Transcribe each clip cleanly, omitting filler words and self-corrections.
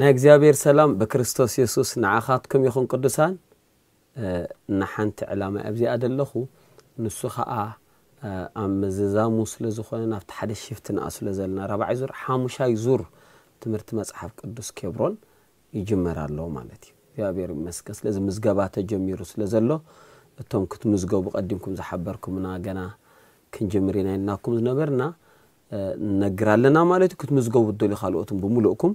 ናይ እግዚአብሔር ሰላም በክርስቶስ ኢየሱስ ንዓኻትኩም ይኹን ቅዱሳን ንሓንቲ ዕላማ ኣብዚ ኣደለኹ ንሱ ኸኣ ኣምዝዛ ሙስሊ ዝኾነ ናፍቲ ሓደ ሽፍት ንኣስለ ዘለና ራብዓይ ዙር ሓሙሻይ ዙር ትምርት መጽሐፍ ቅዱስ ኬብሮን ይጅመራሉ ማለት እዩ እግዚአብሔር መስከስ ለዚ ምዝገባ ተጀሚሩ ስለ ዘሎ እቶም ክትምዝገቡ ቀድምኩም ዝሓበርኩምና ገና ክንጀምሪና እናኩም ዝነበርና ነግራለና ማለት ክትምዝገቡ ደሊ ኻልኦትም ብሙሉእኩም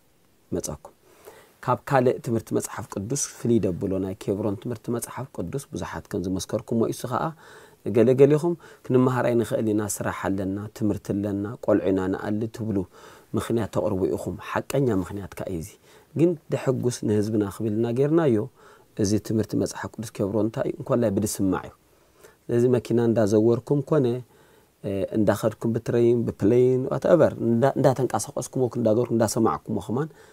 متأكد. كاب كله تمرت متحف قدوس فليدا بولونا كيبرون تمرت متحف قدوس بزحات كنز مسكركم وإسخاء جلهم كنا مهارين خلينا سرح لنا تمرت لنا قل عنا قل تبلو مخنيات أروي أخم حق أني مخنيات كأيزي جن ده حجوس نهزبنا خبلنا جرنا يو إذا تمرت متحف قدوس كيبرون تاي كله بدس معي لازم كنا نزوركم كونه ندخلكم بترين ببلين واتأبر ده تنقص قصكم وكن داقركم ده سمعكم وخمان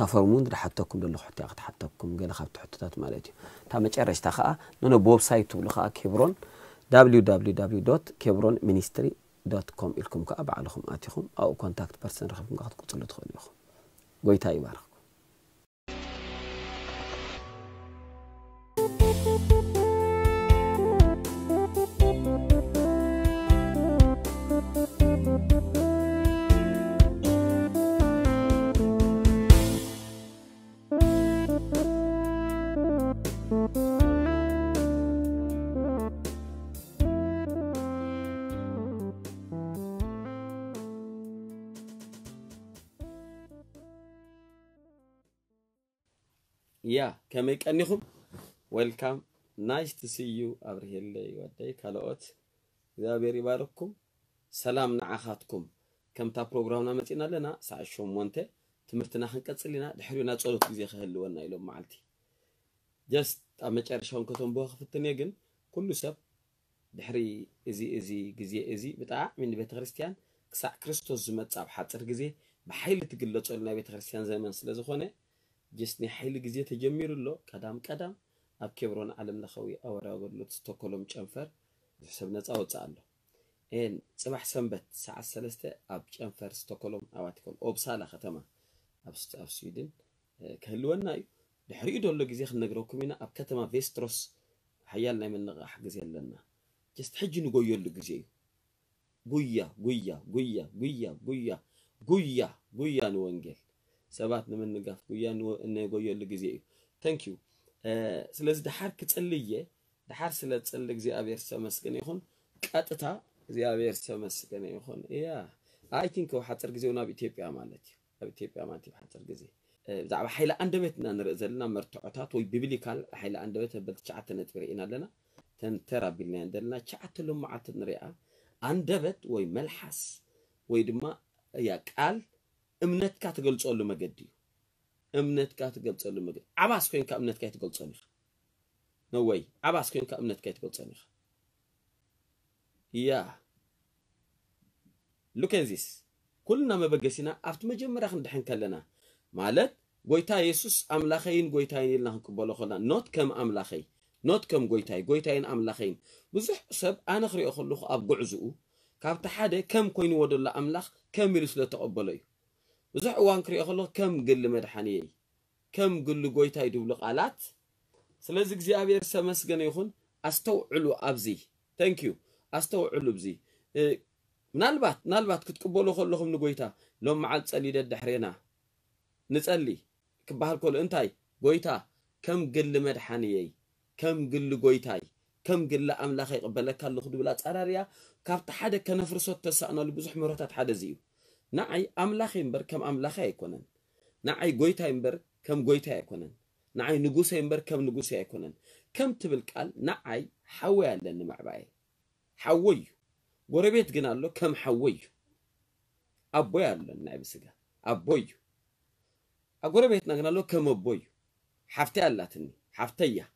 تفرمون رحتكم دلو حتى حتكم قال خبت حتتات مالتي تا مچرش تا خا نو بوب سايت لو خا كيبرون www.kebronministry.com لكم كاب عليكم اتيكم او كونتاكت بيرسون رقمكم قتلو تخليكم غويتا يبارك Yeah, can make any home. Welcome. Nice to see you. Abrahele, what day? Kalaot. Zabiri barukum. Salam na akhatkum. Kam ta program na matina lena. Sa shom wante. Timirtna hankat salina. Dhuru na tsolo tizi khallu wana ilo maalti. Just a mechar shom koton bo khaftani gen. Kullu sab. Dhuri izi gizi bita min bet Christian. Sa Christos zumat sab hatar gizi. Bahaylet gillo tsolna bet Christian zaman sala zkhone. جسني حيل جزية تجمير الله كدام أبكبرون علم لخوي أو راجل لتستقلهم جنفر حسبنا تعود تعلو إن صباح سنبت ساعة الثالثة أبجنفر استقلهم أوعتكم أو بسالة ختمة أب سويدن كهلونا الحريدون اللي جزية خلنا نجروكم هنا أبكتما فيستروس حيالنا من حق جزية لنا جست حجنو جويا اللي جزية جويا نوانجل سبعتنا من نقاف ويانو إنه يقول لك زيه. Thank you. سلسلة دحار كتقلية دحار سلسلة زي أبير سامس كان يخون كاتتها زي أبير سامس كان يخون. Yeah. I think هو حترك زي ونبي تيبي عملتي. أبي تيبي عملتي حترك زي. دع بحيل عندمتنا نرزلنا مرتعتات ويبيبليكال بحيل عندمتنا بتشعتنا تبرئنا لنا تنترى بالنا عندنا شعت لهم عتنا رئة عندبت ويملحس ويدما يقال امنت كاتقول تقول له ما قدي أمنت كات قلت صلي مجد عباس كين كأمنت كات قلت صلي نووي عباس كين كأمنت كات قلت صلي يا look at this كلنا ما بجسنا أفت مجمع رخن دحين كلنا مالت قويتا يسوس أملاخين قويتاين لهم كبالو خلنا not كم أملاخي not كم قويتاي قويتاين أملاخين بزح سب أنا خري أخلوخ أب قعزو كابت حدا كم كين ودل أملاخ كم يرسل تقبلي بزح وان خري أخلوخ كم قل مرحني كم قل قويتاي دولق علات سلزق زي أبي سمس جنيخون أستوعلو أبزي thank you أستوعلو بزي نالبات كتقبلو خلوهم نقويتا لو معاد تسألي داد دحرينا نسألي كبهال كل انتاي قويتا كم قل مدحانيي كم قل قويتاي كم قل أملاخي قبلك اللو خدو بلا تسأراريا كابت حدا كنفرسو تسأنا لبزوح مروتات حدا زيو نعي أملاخي مبر كم أملاخي يكونن نعي قويتاي مبر كم قويتاي يكونن نعي نقوسي مبر كم نقوسي يكونن كم تبلكال نعي حوالا نمعباي حويو قربيت قنا له كم حوي أبوي الله النعيم سجى أبوي أقربيتنا قنا له كم أبوي حفتي الله تني حفتيه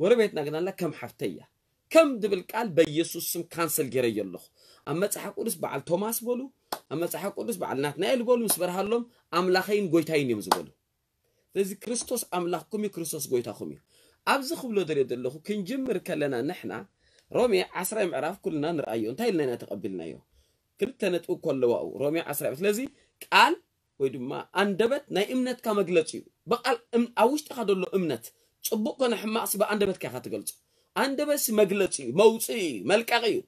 قربيتنا قنا له كم حفتيه كم دبل قال بيسوس كانسل جري الله أما تحقق نسبة على توماس بولو أما تحقق نسبة على ناتنائيل بولو سبرها لهم أملاخين قويتين يمزبولو لذي كريستوس أملاخكمي كريستوس قويتاخمي أبزخو بلو دريد الله كن جمر كلنا نحنا رومي عسرة معرف كلنا نرأيه انتهي لنا تقبلنا يو كنت نتقو كل واو رومي عسرة مثلزي قال ويدما أندبت ناي إمنت كما قلت بقال أوش تخدو له إمنت تبقى نحماق سبا أندبت كاخات قلت أندبت سما قلت موتي ملك أغيو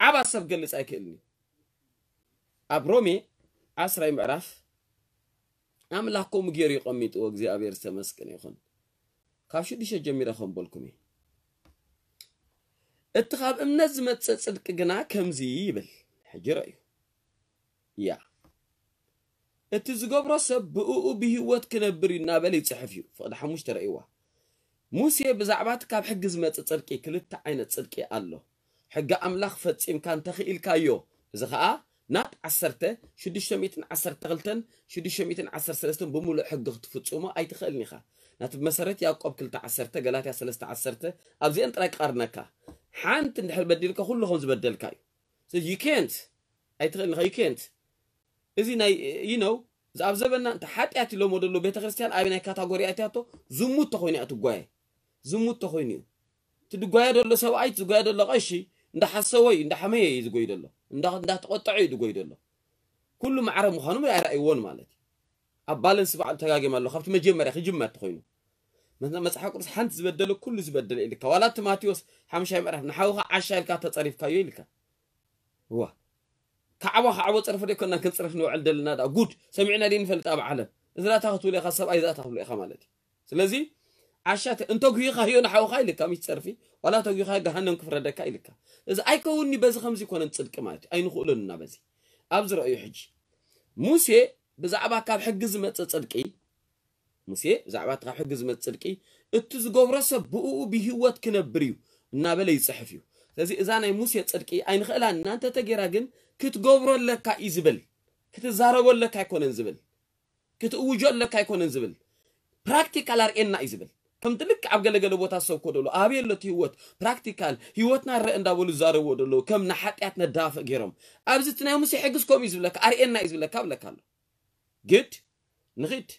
عباس سب قلت أكلني أب رومي عسرة معرف أملا كوم غيري قميت وقزي أبير سمسكن يخون كافشو ديشة جميرة خون بولكمي اتخاب امنزمة صدق قنا كمزي يبل حجي رأيو يا اتزقوب رسب بقوقو بهوات كنبري نابلي تصحفيو فقد حموش ترأيوه موسيا بزعباتك اب حق زمة صدقي كلتا عينة صدقي قالو حق املاخ فتسيم كان تخيل كايو اذا خاقا ناب عسرته شدي شميتن عسر تغلتن شدي شميتن عسر سلستن بمولو حق تفتصوما اي تخيلني خا ناتب مسارت ياقوب كلتا عسرته قلات يا سلسته عسرته ابزي انت رايك قارنكا حانت ندحل بدلك كلهم زبدلكاي so you can't أي تغني you can't إذا ناي you know إذا أبزبنا أنت حتى أتي لو مودلو بيت كريستيان أبينا كاتاجوري أتياتو زموت تخويني أتوقعه زموت تخويني تدقعه دلله سواء تدقعه دلله قشي ندا حسوي ندا حمية يدقعه دلله ندا تقطع يدقعه دلله كل ما عرف مخانم يعرف أيوان مالتي أبالانس بعد تجاج ماله خفت ما جمر أخي جمر تخوينه مثلا مسحقرس حنت زبدلو كل زبدل إلك ولات ماتيوس حمشي معرف نحوها عشان الكات تصرف كايو إلك هو كعوة تصرف لي كنا كنصرف نوع دلنا دا جود سمعنا لين فلت أب علم إذا لا تاخذوا لي خاصة أي إذا تاخذوا لي خمالتي سلازي عشان أنتو جي خايو نحوها إلك مش تصرفي ولا تجي خايو جهنم كفر دك إلك إذا أي كوني بس خمسة كنا نصدق مالتي أي نقول لنا بزي أبزر أي حج موسى بزعبها كاب حج زمة تصدقي موسى زعبات راح حق زمت سلكي اتزقوم رسب بقوقو بهوات كنبريو نابلي يصحفيو لذي إذا أنا موسى سلكي أين خلان أنت تجراجن كتقبر لك إزبل كتزارو لك يكون إزبل كتوجو لك يكون إزبل practical رأينا إزبل فمتلك عبقلة جلبو تاسو كدلو أبي اللي تهوت practical هوتنا رأينا دولو زارو دلو كم نحاتنا دافع جرام أبزتنا موسى حجزكم إزبلك رأينا إزبلك قبل كله جد نغيت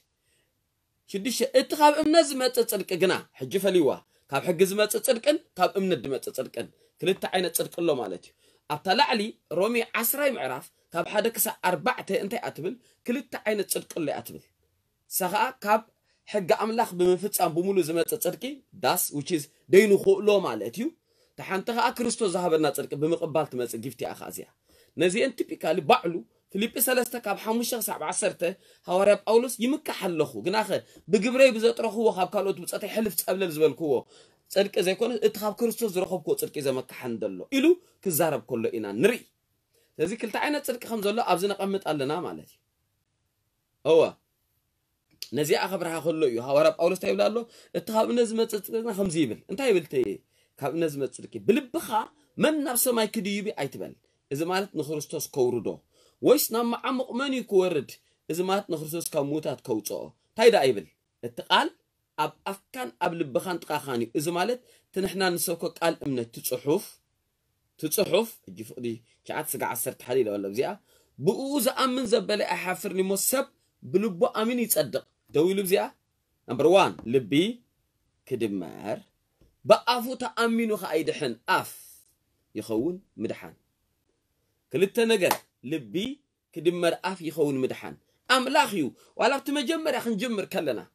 شديش اتخاب امنزمة تصدق جنا حج فليوا كاب حج زمة تصدقن كاب امندمة تصدقن كلتا عينة تصدقن لو مالتي أطلع لي رومي عسراي معرف كاب حدا كسا أربعة أنت أتبل كلتا عينة تصدقن لي أتبل سخاء كاب حج أملاخ بمنفتس أم بمولو زمة تصدقي داس وتشيز دينو خو لو مالتيو تحن تخا كريستو زهبنا تصدق بمقبلت ما تجفتي أخازيا نزي أنت بيكالي بعلو فيليب سلسته كاب حموش صعب عسرته هواري بقولوس يمكحل لخو جناخه بجبري بزطر خو خاب كالوت بصطي حلفت قبل زبلكو صدق زي كون اتخاب كريستوس زرخبكو صدق زي مكحن دلو إلو كزارب كله إنا نري لذي كلتا عينة صدق خمزلو ابزنا قمت قالنا مالتي هو نزي اخبرها خلو يو هواري بقولوس تايبلالو اتخاب نزمه صدقنا خمزيبل انت يبلتي كاب نزمه صدقي بلبخه من نفسه ما يكديبي ايتبل اذا مالت نخرستوس كورودو ويس نام عمق ماني كورد إذا ما تنخرسوس كموتات كوتو تايدا إيبل التقال أب أفكان قبل بخان تقاخاني إذا مالت تنحنا نسوكو قال إمنا تتصحف جفقدي كعاد سقع عسرت حليلة ولا بزيعة بقوزة أمن زبالي أحافرني مصب بلبو أمين يتصدق دوي لبزيعة نمبر وان لبي كدمار بقافو تأمينو خايدحن أف يخون مدحان كلتا نقل لبي كدمار أف يخون مدحان أملاخيو وعلا بتمجمر أخن جمر كلنا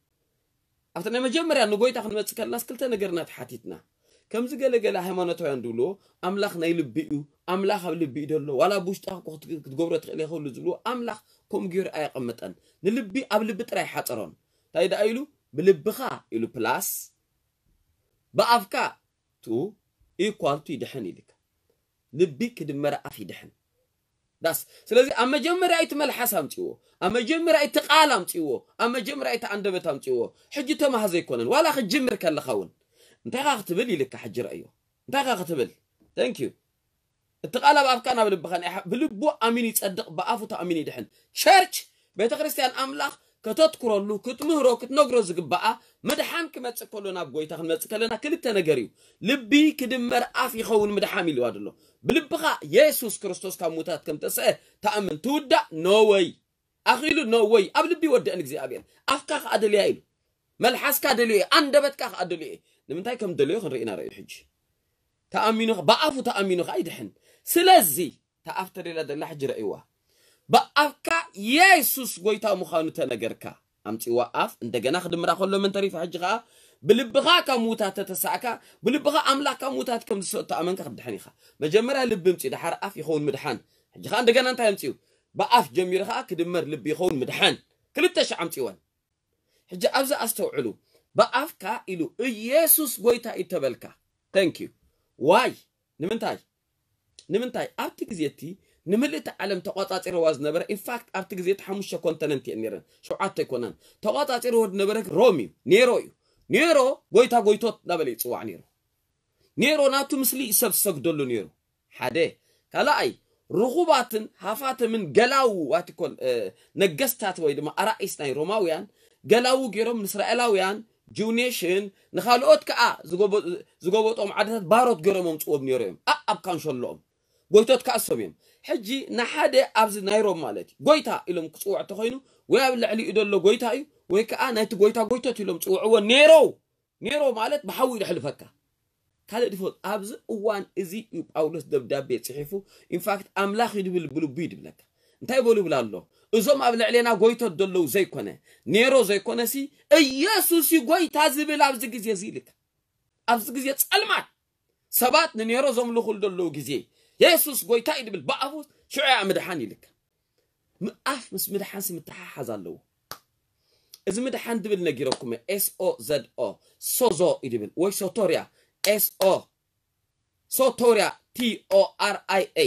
أفتنا مجمر يعني قويت أخن متسكلناس كلتا نقرنا تحاتيتنا كم زجل جل حمانته عندولو أملاخ نايل بيو أملاخ قبل بيدلو ولا بوشت أخوك تجبرت خليه خول زلو أملاخ كم جير أي قمتان نلبي قبل بترى حتران تايدا أيلو بلبخا إلو بلاس بأفكا تو إيكوال تو يدحني لك لبي كدمر أفي دحن داس سلازي أما جمر أي تملحسهم تيو أما جمر أي تقالم تيو أما جمر أي تعندبتهم تيو حجته ما هزيكونن ولا خد جمر كلا خون انتقاق تبلي لك حج رأيه انتقاق تبل thank you التقالب أفكارنا بالبخان بلبو أميني تصدق بأفو تأميني دحن church بيتكريستيان أملاخ كتذكر له كتمهره كتنجرز قبعة مدحان كما تسكولنا بقويته ما تسكلنا كلتا نجريو لبي كدمر أفي خون مدحامي اللي وادله بلبخا يسوع كريستوس كموتات كم تسأ تأمن تودا no way أخيله no way قبل بيود أنك زي أبين أفكار أدليه ملحس كأدليه أندبت كأدليه لمنتهي كم دليل خرينا رأي الحج تأمينه بقفوا تأمينه قاعد حن سلزي تأفتر إلى دل الحج رأيوه بقفك يسوس قويته مخانو تناجرك أمتي وقف أنت جناخد مرا خلوا من طريف حجها بالبغاء كموتة تتسعك بالبغاء أملاك كموتة كم سوء تأمنك خد حنيخة مجمرها لبمتي دحر أف يخون مدحان حجها أنت جنا أنت أمتيو بقف جميرها كدمر لب يخون مدحان كل تشع أمتي وان حجة أبزأ أستوعلو بقفك إلو يسوس قويته إتبلك thank you why نمنتاي أبتك زيتي نملت علم تقاطع رواز نبرة in fact أبتك زيت حمشة كونتننتي نيرن شو عاتك ونان تقاطع رواز نبرة رومي نيرو قويته قويتوت نبلي تسوع نيرو ناتو مسلي سبسك دولو نيرو حدي كلاي رغبات هفات من جلاو واتكون نجستات ويدما أرئيس ناي روماويان جلاو غيرو من إسرائيلاويان جونيشن نخالوت كأ زجوبت أم عدد بارد جرمهم تقوم نيرهم أب كان شلهم قويتات كأسهم حجي نحدة أبز نيرهم مالتي قويتها إلهم كسوع تخينو ويابل علي إدلو قويتها ويكأ نهت قويتات إلهم كسوع ونيرو مالت بحاول حلفكها كله دفوت أبز وان إزي يبأولس دبدابي صحيفه in fact أملاخ يدبل بلوبيد بلك انتهي بولي بلا الله إذا قبل علينا قويت الدلو زي كونه نيرو زي كونه سي يسوع يقوي تعذب الأبزق يزيلك أبزق يتسلمات سبات نيرو زم له خل دلو جزي يسوع يقوي تعيد بالبعفوس شو عمدحاني لك مقف مس مدحان سي متحح زلوا إذا مدحان دبل نجيركم S O Z O سوزو يدبل وي سوتوريا S O سوتوريا T O R I A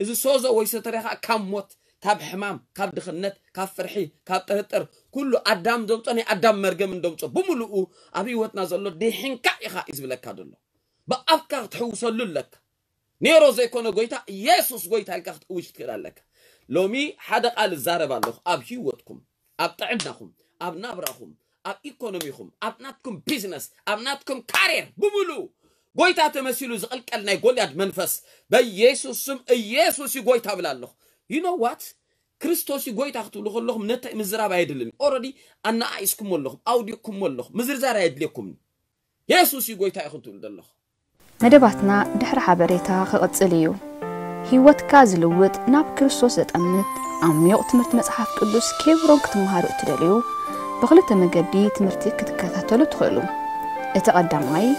إذا سوزو وي سوتوريا كم موت كاب حمام كاب دخنت كاب فرحي كاب تهتر كله أدم دومتني أدم مرجم من دومتو بملؤه أبي وتنازلوا ده حنكة يخايز بلك هذا الله بأفكار تحوصل لك نيرو زي كونه قويته يسوع قويته الكحت وجد كلا لك لومي حدا قال الزارة بالله أب هيوتكم أب تعبناكم أب نبركم أب إقتصادكم أب ناتكم بيزنس أب ناتكم كارير بملؤه قويته تمسيله زقلك أنا يقول يا منفس بيسوع سم يسوع قويته بالله you know what كريستوس يقول تاخذوا لهم لهم نت مزرعة بعيدلهم already أنا عايزكم والله أوديكم والله مزرعة بعيدلكم يسوع يقول تاخذوا لله ندبتنا دحر حبريتها خلقت سليو هي وتكازلوت ناب كريستوس تأمنت عم يقتمرت مسحة قدوس كيبرون كتمهارو تدليو بغلت مجدي تمرتي كتكاتلو تدخلو اتقدم معي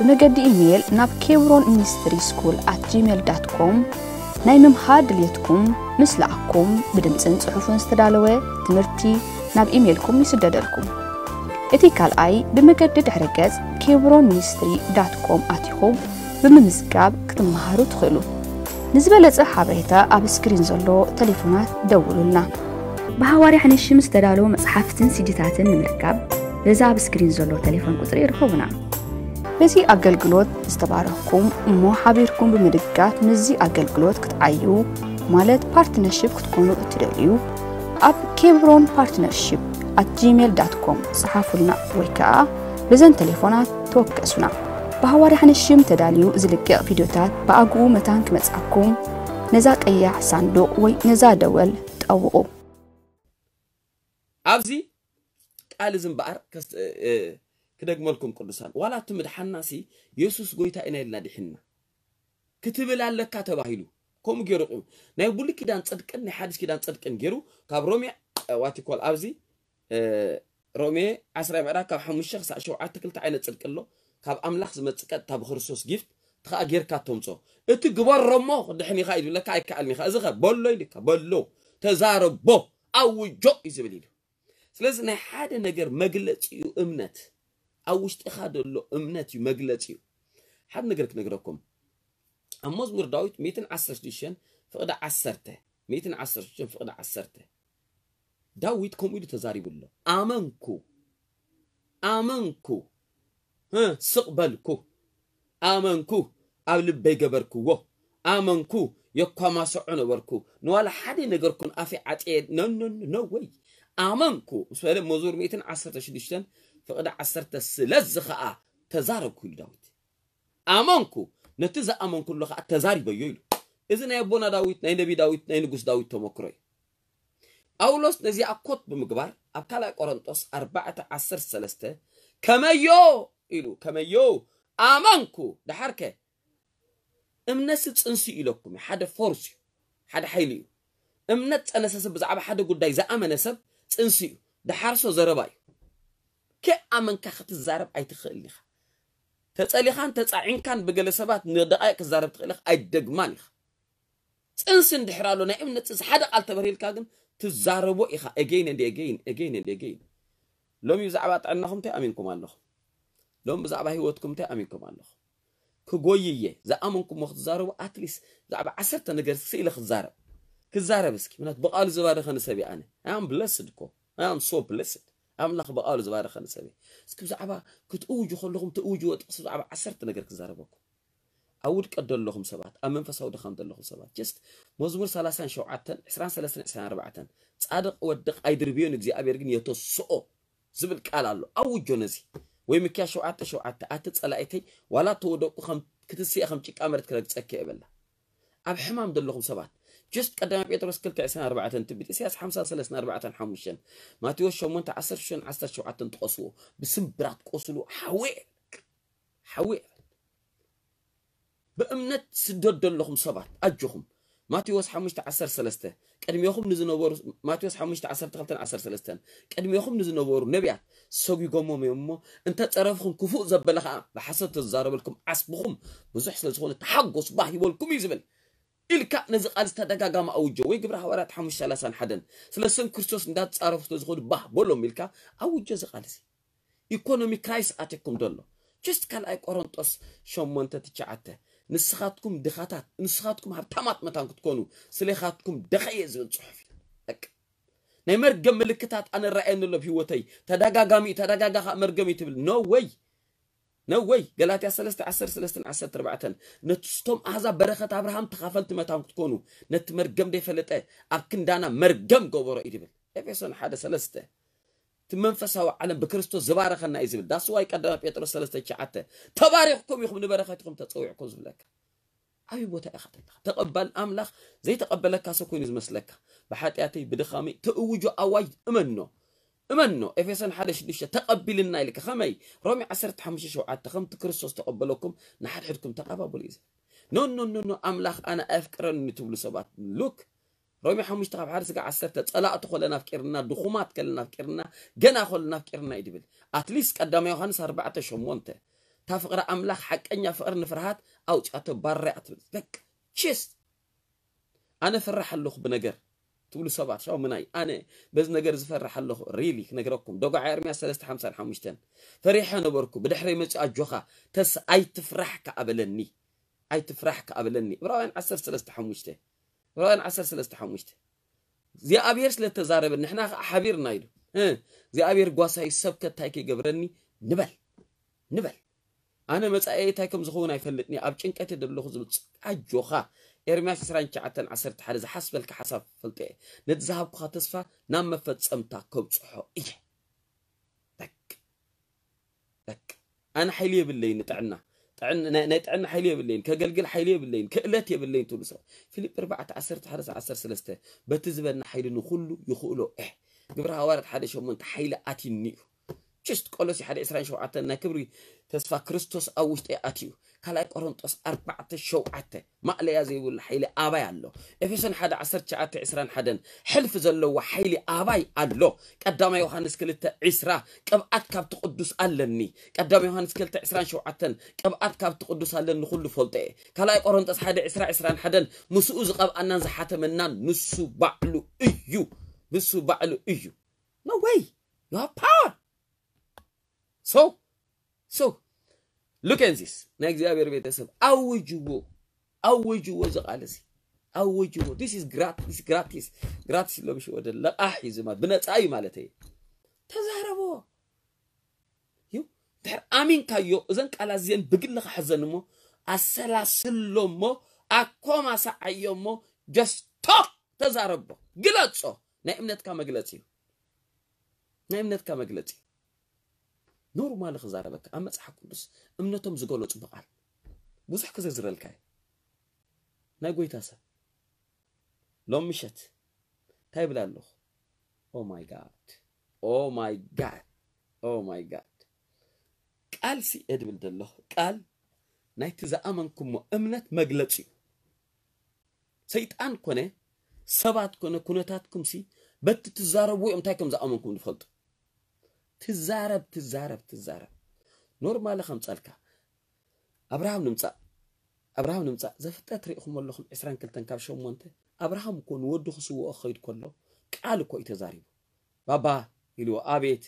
بمجدي إيميل ناب كيبرون ministry school @gmail.com نايمم هاد ليتكم مثل عكم بدمسن صحفون استدالوه تمرتي ناب إيميلكم يسددلكم اتيكال اي بمجدد حركز kebronministry.com@home بممزقاب كتمهارو تخلو نزبه لتصحى بريتا اب سكرين زلو تليفونات دولو لنا بهواري حنشي مستدالو مصحفتن سجتاتن نمركب لذا اب سكرين زلو تليفون قطر يرخونا بزي أقلقلوت استباركم مو حبيركم بمدقات نزي أقلقلوت كتعيو مالت بارتنرشيب كتكونو اتراليو اب كيبرون بارتنرشيب @gmail.com صحافلنا ويكا بزن تليفونات توكسونا بهواري حنشيم تداليو زلقق فيديوتات باقو متان كمصعكم نزاق اياح صندوق وي نزا دول تقوقو ابزي قال زم بار كدغملكم قدسان ولا تمدحناسي يسوس غويتا انيلنا دحنا كتبلالك تباهيلو كم جيرقو نايبولي كيدان صدقن حادث كيدان صدقن جيرو كاب روميا واتي كول ابزي روميا 10 ميرا كاب 5 خص 7 كلت عينت صدقلو كاب املاح زمصقت تاب خرسوس جيفت تخا جيركا تومصو ات غبرمو خدحني خايد لك ايكالني خا ازخ بولو يلك بولو تزاربو او جو يزبليلو سلازن حاده نجر مغلطيو امنت او وشت خادلو امنتيو مغلطيو حد نجرك نجركم المزمور داويت 110 ديشن فقد 10 110 ديشن فقد 10 داويت كم يد تزاريبلو امنكو ها سقبلكو امنكو قبل بيغبركو امنكو يقما سعنبركو نوال حد نجركم افي عطيد نو نو نو وي امنكو سوال مزور 110 ديشن فقد 10 سلازخه تزاركو داويت امنكو نتزا أمن كل لغة التزاري بيجيلو إذا يبونا داويت نين نبي داويت نين نجوس داويت تمكري أولوس نزي أقط بمقبار أبكلا قرنطس 14 سلسته كمايو إلو كمايو أمنكو ده حركة إمنست أنسي إلكم حدا فرسي حدا حيليو إمنت أنا سبب زعب حدا قد إذا أمن سب أنسي ده حرسو زرباي كأمن كخت الزرب أي تخلني تسألي خان تسعين كان بجلسات ندقائق زارب تخلق أدق مالي تنسن دحرالو نائم نتس حدا قال تبريل كاغم تزاربو إخا again and again لوم يزعبات عنهم تأمينكم عنهم لوم بزعبها هوتكم تأمينكم عنهم كقويية زأمنكم وقت زاربو أتليس زعب 10 نقر سيلخ زارب كزارب اسكي منات بقال زبارة خنسابي أنا I'm blessed كو I'm so blessed أملاخ بقال زبارة خنسابي سكب زعبا كتوجو خلهم توجو تقصد زعبا عسرت نجرك زاربكم أول كدل لهم سبعة أمن فسود خمد لهم سبعة جست مزمور سلاسن شوعتن عسران سلاسن عسران ربعتن تصادق ودق أيدربيون زي أبيرجن يتوسقو زبل كالله أوجو نزي ويمكيا شوعتة أتتصل أيتي ولا تودق خم كتسي خم تشيك أمرت كلا تسكي بالله أب حمام دل لهم سبعة جست قدام بيتروس كلت عسران ربعتن تبي تسياس حمسة سلاسن ربعتن حموشن ما توش يوم أنت عسر شوعتن تقصوه بسم برات قصلو حوي بأمنة سدود لهم صبات أجهم ما توس حمشت عسر سلسته كأني يخم نزنوور ما توس حمشت عسر تقلتن عسر سلستان كأني يخم نزنوور نبيع سوقي قومو ميمو أنت تعرفهم كفوق زبلها لحسد الزارب لكم عصبهم بزح سلسخون تحقوا صباحي والكم يزبل إلك نزق على استدقا قام أوجه ويقبر حوارات حمش سلسان حدا سلسان كرسوس ندات تعرف سلسخون بح بولهم إلك أوجه زقالسي إيكونومي كرايس أتكم دولو جست كان أيك أورنتوس شمونتا تشعته نسخاتكم دخاتات نسخاتكم هرتمات متانك تكونوا سليخاتكم دخية زين صحفي لك نمرجم ملكتات أنا رأينا اللي بهوتي تداجا قامي مرجمي تبل no way قالت يا سلست عسر ربعتن نتستم أعزا برخة أبراهام تخافلت متانك تكونوا نتمرجم دي فلتة أكن دانا مرجم جوبر إيدبل إفسون حدا سلسته تمنفسوا على بكريستوس زبارة خلنا يزبل داس واي كده بيترس ثلاثة شعته تبارككم يخم نباركاتكم تتسويعكم زبلك أبي بوتا أخذت تقبل أملاخ زي تقبلك كاسكون يزمسلك بحات يأتي بدخامي تأوجو أواي أمنو إفسان حدش دشة تقبل النايلك خمي رامي عسرت حمشي شعات خمت كريستوس تقبلكم نحد حدكم تقبل يزبل نو أملاخ أنا أفكر إنه تبلو سبات لوك رامي حمش تقع بحارس قاع عسرت لا أدخلنا فكرنا دخومات كلنا فكرنا جنا خلنا فكرنا يدبل أتليس قدام يوحناس 4 شمونته تفقر أملاك حق أني فقر نفرهات أو تأتي برا أتبل لك شيست أنا فرح اللخ بنجر تقول 7 شو مناي أنا بس نجر زفرح اللخ ريلي نجركم دوقع عرمي 3 5 5 فريحنا بركو بدحري مش أجوخة تس أي تفرح كقبلني براين 10 3 5 ورأي عسر سلست حمشته زي أبير سلست زارب نحنا حبير نايدو زي أبير قواسي سبكة تاكي قبرني نبل أنا مسأي تاكم زخونا يفلتني أبجن كتدر لخز بتسك أجوخا ኤርምያስ 19:10 ሓደ ዝሓስበልካ ሓሳብ ፍልጤ ነቲ ዝሃብካ ተስፋ ናብ መፈፀምታ ከብፅሖ እየ ደክ ኣነ ሓይሊ የብለይን ጥዕና نتعن حيلي بالليل كجلجل حيلي بالليل كألاتي بالليل تونس فيليب 4:10-11 بتزبلنا حيلي نخلو يخلو جبرها وارد حدا شو من حيلة أتينيو جست كلاسي حدا إسرائيل شو عتنا كبري تسفى كريستوس أوشت أتيو كلاك أورنتوس 4 شو عته ما عليه زي ولا حيلة أباي الله إفشان حدا 10 شعات إسرائيل حدا حلف زلوا حيلة أباي الله قدام يوحناس كلتا إسرائيل كبعت كبت قدوس ألني قدام يوحناس كلتا إسرائيل شو عتن كبعت كبت قدوس ألني خلوا فلتة كلاك أورنتوس حدا إسرائيل حدا مسؤوز قب أن نزحته منن نسوا بعلو إيو نسوا بعلو إيو no way you have power so look at this. Next day, we repeat this. How would you go? How would you go? This is gratis. This is gratis. Gratis. Let me show you. La ahizmat. Benet ay malate. Tazharabo. You. There amin kayo. Zank alazien begil la hazanumo. Asela silomo. Akoma sa ayomo. Just talk. Tazharabo. Gilatso. Naimnet kama gilati. Naimnet kama gilati. نورمال خزارة بك أما تحكوا بس أمنتهم زقولوا تبقى بزحك زر الكاي ناقوي تاسا لو مشت تايب لالوخ Oh my God قال سي أدبل دالله قال نايتزا أمنكم وأمنت مقلتشي سيد أن كوني سبات كوني كونتاتكم سي بات تزاربوي أمتاكم زا أمنكم دفلت تزارب نورمال خمسالكا أبراهام نمسا زفتا تريقهم اللهم إسران كلتن كابشو مونته أبراهام كون ودو خسوه أخيد كله كعالو كو إتزاريبو بابا يلو آبيت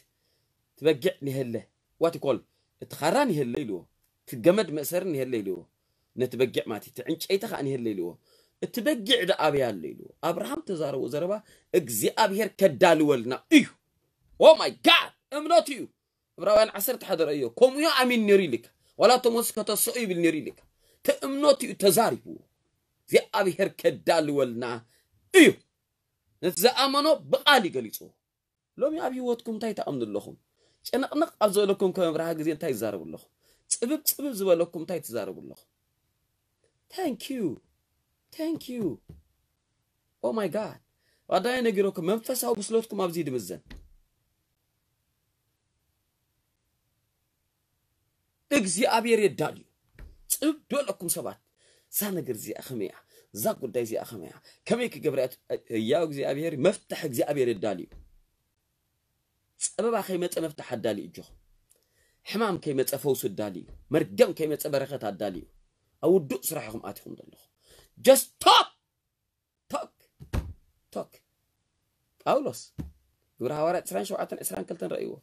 تبقعني هله واتي كول اتخاراني هله يلو تتقمد مأسرني هله يلو نتبقع ماتي تعنش أي تخاني هله يلو اتبقع دا آبيا هله يلو أبراهام تزارو زربا اقزي آبيهر كدالو لنا إيو Oh my God أمنت يو براوان عسرت حدا رأيه كم يا أمين نريلك ولا تمسك تصعيب نريلك تأمنت يو تزاربو في أبي هركد دلولنا أيو نتزا أمنو بقالي قليتو لو يا أبي واتكم تاي تأمن اللهم أنا نق أزولكم كم براها جزين تاي زارب اللهم تسبب زوالكم تاي تزارب اللهم Thank you Oh my God وده ينجركم منفسه وبسلوتكم أبزيد بالزن اجزي ابي ريداليو صب دولكم سبات سانغرزي اخميا زاكو دايزي اخميا كميك جبرات يا اجزي ابي مفتاح اجزي ابي ريداليو صبابا خي مت مفتاح ادالي اجو حمام كي متصفو سدالي مرجم كي متصبرخت ادالي او دو سرحكم اتكم دلو just talk باولوس غرا ورا سرانشو عتن اسران كلتن رايو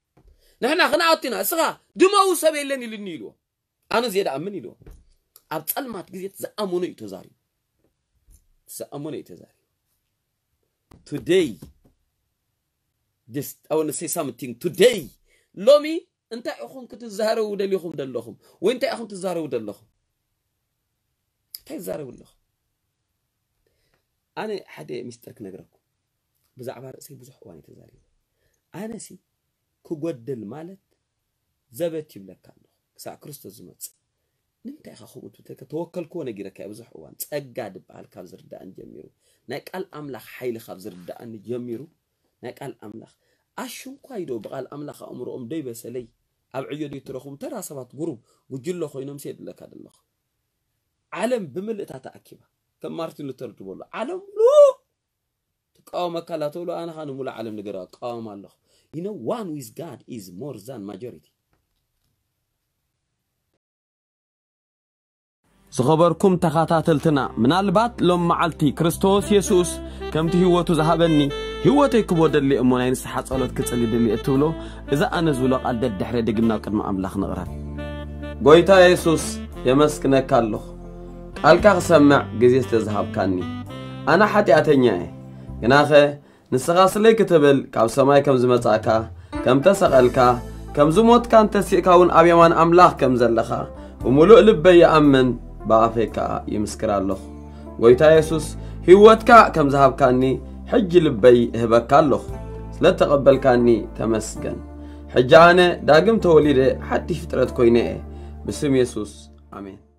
نحنا خناعتنا سخا دمو سبيلني للنيو أنا زيادة أمني له. أبطل ما تجزيت زأموني تزاري. Today, I want to say something. Today, لومي أنت أخون كتزاري ودلهم دلهم. وأنت أخون تزاري ودلهم. تزاري ودلهم. أنا حدا مسترك نجركم. بزعبار سي بزح واني تزاري. أنا سي كقدل مالت زبتي بلكانه. ساعة كريستوس زمت نمتى أخو بتوتك توكل كونه جرك أبو زحوان تأجد بعالكاب زردان جميرو نك الأملاخ حيل خاب زردان جميرو نك الأملاخ أشون قايدو بعال أملاخ أمره أم ديبة سلي أبعيدي ترخم ترى سبات جروب وجله خوينهم سيد لك هذا الله علم بملء تأكيبه كم مارتن لوتر تقول علم لو تقام كلاتو لو أنا خانو ملا علم نجراك قام الله you know one with God is more than majority زغبركم تخاتاتلتنا من البات لم معلتي كريستوس يسوس كم تهوتو زهبني هوتي كبودلي امونين سحات صلوت كتصلي دلي اتولو اذا انا زولو قال ددحره دغنا قدما املاح نغرا غويتا يسوس يمسكنك الله قالك سمع غزي استذهبكني انا حتياتنياي غناخه نسغاسلي كتبل كاب سماي كم زمصاكا كم تسقلكا كم زموتكا انت سيكاون ابيمان املاح كم زلخا وملؤ لبي يامن بافيكا يمسكر الله ويتا يسوس هوتكا كم ذهبكاني حج لبي هبك الله لا تقبلكاني تمسكن حجانه داغم توليد حتى فطرت كوينه باسم يسوس امين.